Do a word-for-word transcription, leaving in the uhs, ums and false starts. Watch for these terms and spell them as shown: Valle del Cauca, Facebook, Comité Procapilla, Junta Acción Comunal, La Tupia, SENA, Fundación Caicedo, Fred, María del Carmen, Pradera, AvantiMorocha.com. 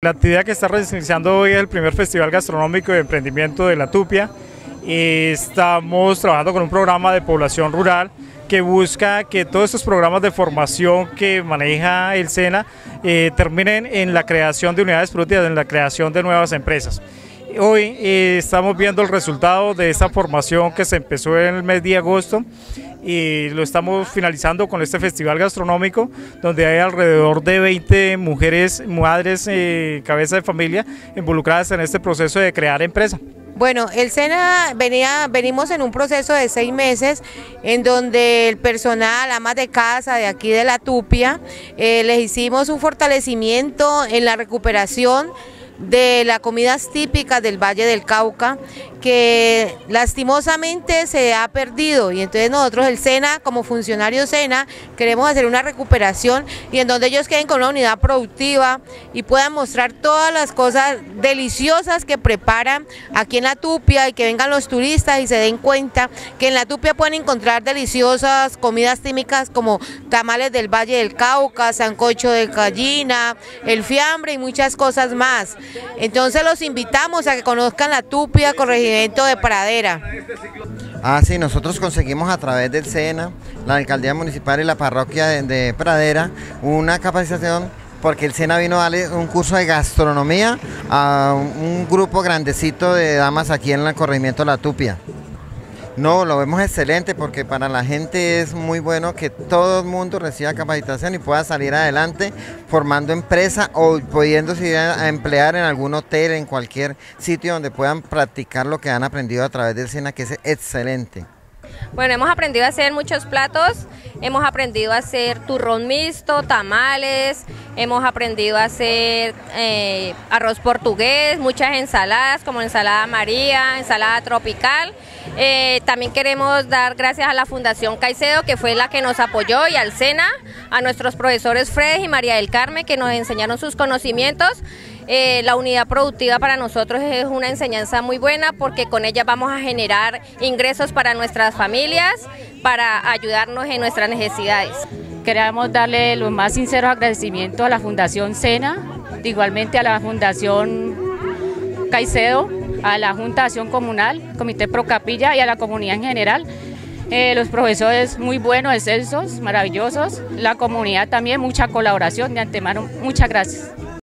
La actividad que está realizando hoy es el primer Festival Gastronómico de Emprendimiento de La Tupia. Estamos trabajando con un programa de población rural que busca que todos estos programas de formación que maneja el SENA eh, terminen en la creación de unidades productivas, en la creación de nuevas empresas. Hoy eh, estamos viendo el resultado de esta formación que se empezó en el mes de agosto y lo estamos finalizando con este festival gastronómico donde hay alrededor de veinte mujeres, madres, eh, cabeza de familia involucradas en este proceso de crear empresa. Bueno, el SENA venía, venimos en un proceso de seis meses en donde el personal, amas de casa de aquí de La Tupia, eh, les hicimos un fortalecimiento en la recuperación de las comidas típicas del Valle del Cauca, que lastimosamente se ha perdido, y entonces nosotros el SENA, como funcionario SENA, queremos hacer una recuperación y en donde ellos queden con una unidad productiva y puedan mostrar todas las cosas deliciosas que preparan aquí en La Tupia, y que vengan los turistas y se den cuenta que en La Tupia pueden encontrar deliciosas comidas típicas como tamales del Valle del Cauca, sancocho de gallina, el fiambre y muchas cosas más. Entonces los invitamos a que conozcan La Tupia, corregimiento de Pradera. Ah, sí, nosotros conseguimos a través del SENA, la Alcaldía Municipal y la Parroquia de, de Pradera una capacitación, porque el SENA vino a darle un curso de gastronomía a un grupo grandecito de damas aquí en el corregimiento La Tupia. No, lo vemos excelente porque para la gente es muy bueno que todo el mundo reciba capacitación y pueda salir adelante formando empresa o pudiéndose ir a emplear en algún hotel, en cualquier sitio donde puedan practicar lo que han aprendido a través del SENA, que es excelente. Bueno, hemos aprendido a hacer muchos platos, hemos aprendido a hacer turrón mixto, tamales, hemos aprendido a hacer eh, arroz portugués, muchas ensaladas como ensalada María, ensalada tropical. Eh, también queremos dar gracias a la Fundación Caicedo, que fue la que nos apoyó, y al SENA, a nuestros profesores Fred y María del Carmen, que nos enseñaron sus conocimientos. Eh, la unidad productiva para nosotros es una enseñanza muy buena porque con ella vamos a generar ingresos para nuestras familias, para ayudarnos en nuestras necesidades. Queremos darle los más sinceros agradecimientos a la Fundación SENA, igualmente a la Fundación Caicedo, a la Junta Acción Comunal, Comité Procapilla y a la comunidad en general. Eh, los profesores muy buenos, excelsos, maravillosos, la comunidad también, mucha colaboración de antemano, muchas gracias.